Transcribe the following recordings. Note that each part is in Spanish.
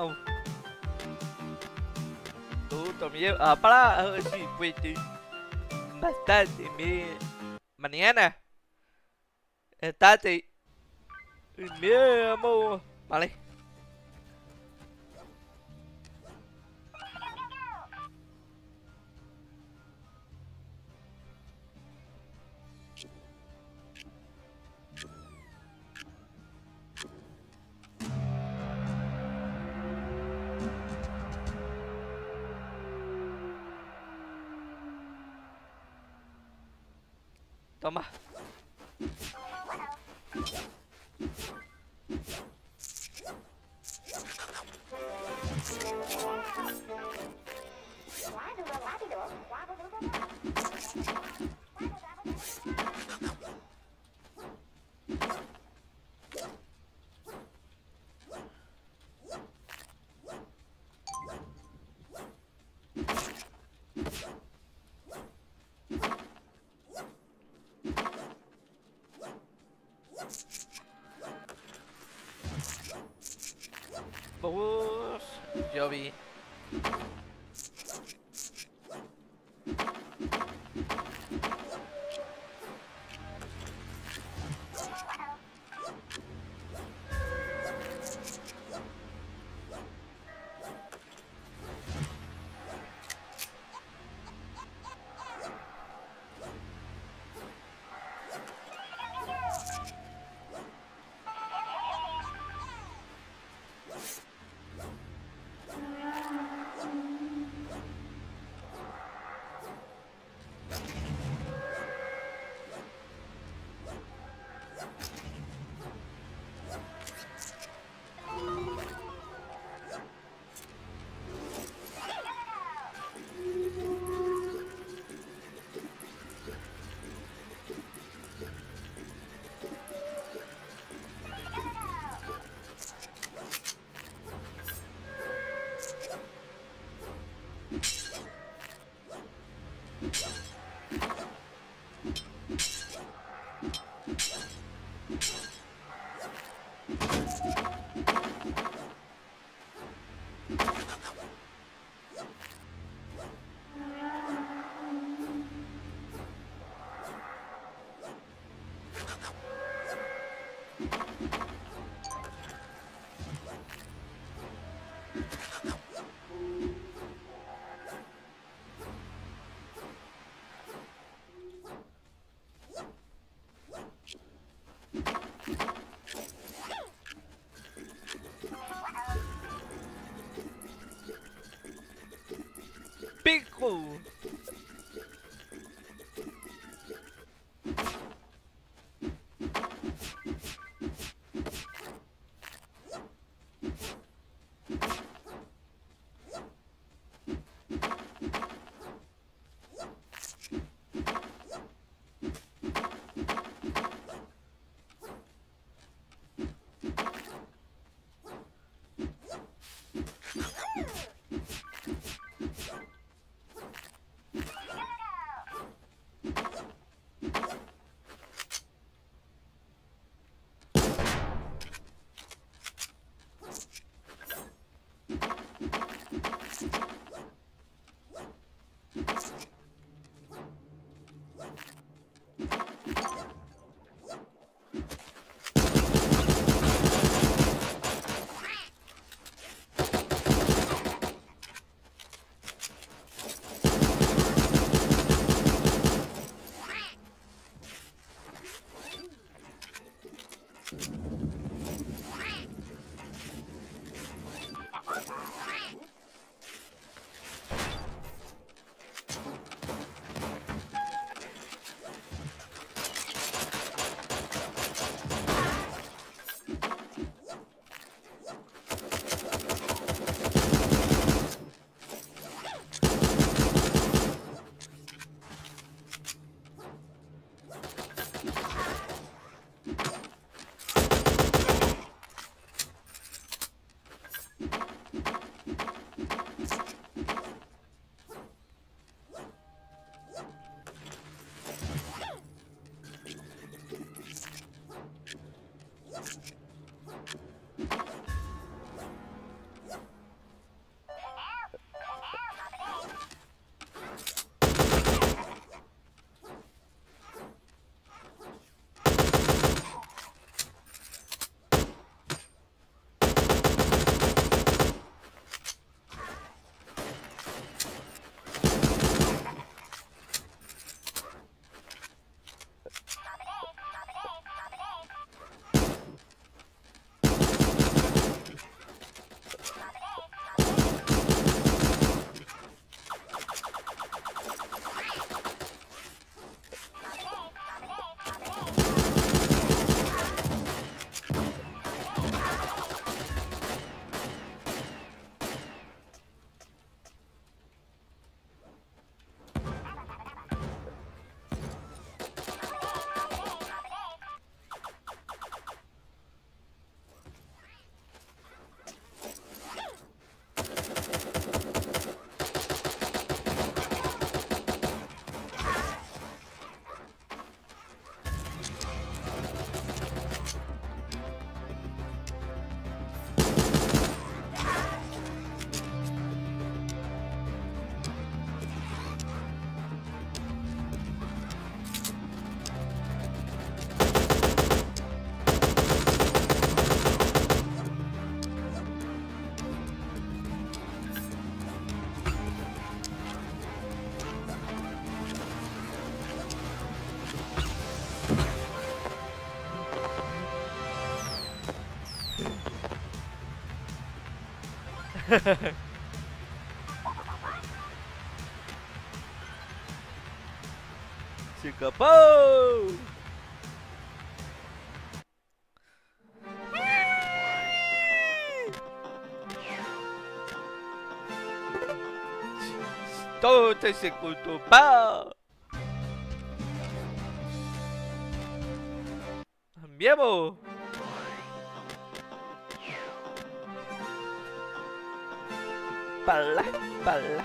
Oh. Tú también. Para. Sí, fuiste. Bastante. Mañana. Estate. Meu amor. Vale. Toma. Bobos, yo vi. Chica-pau! Todo ese culto-pau! ¡Vievo! Pala, pala.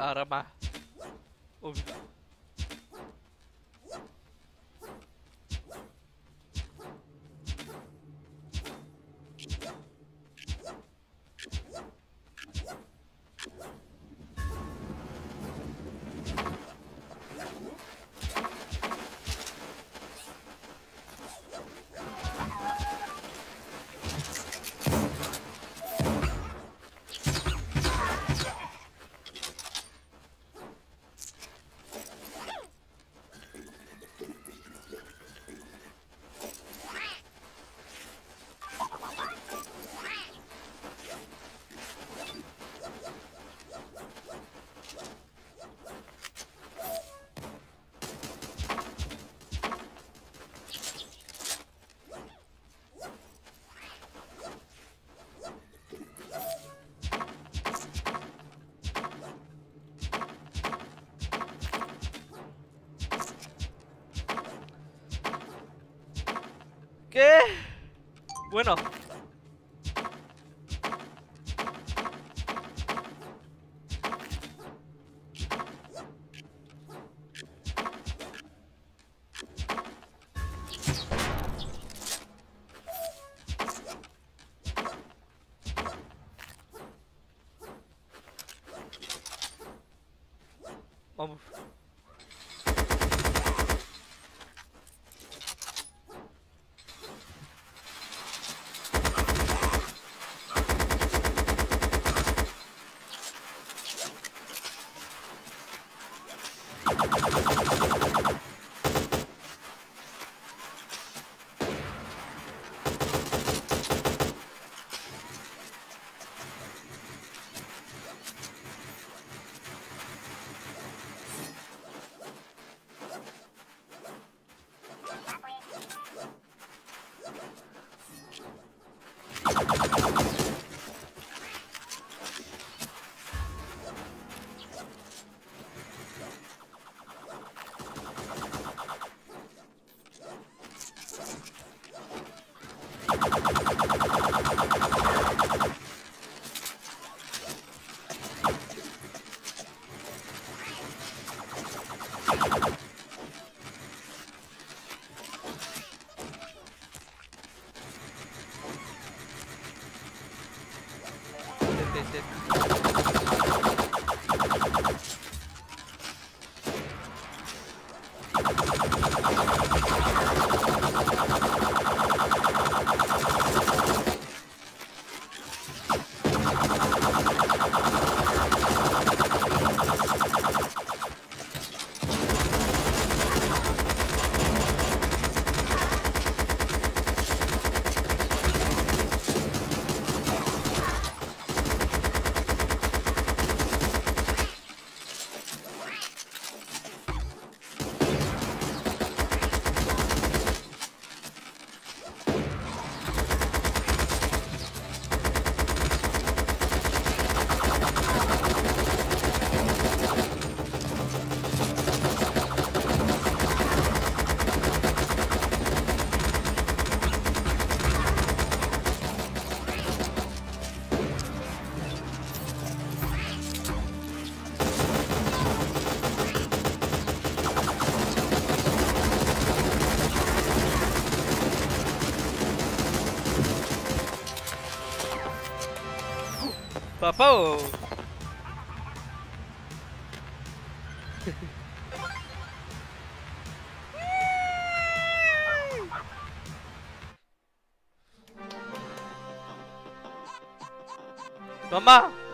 Arma. Oh. ¿Qué? Bueno. Vamos. Papá. Mamá.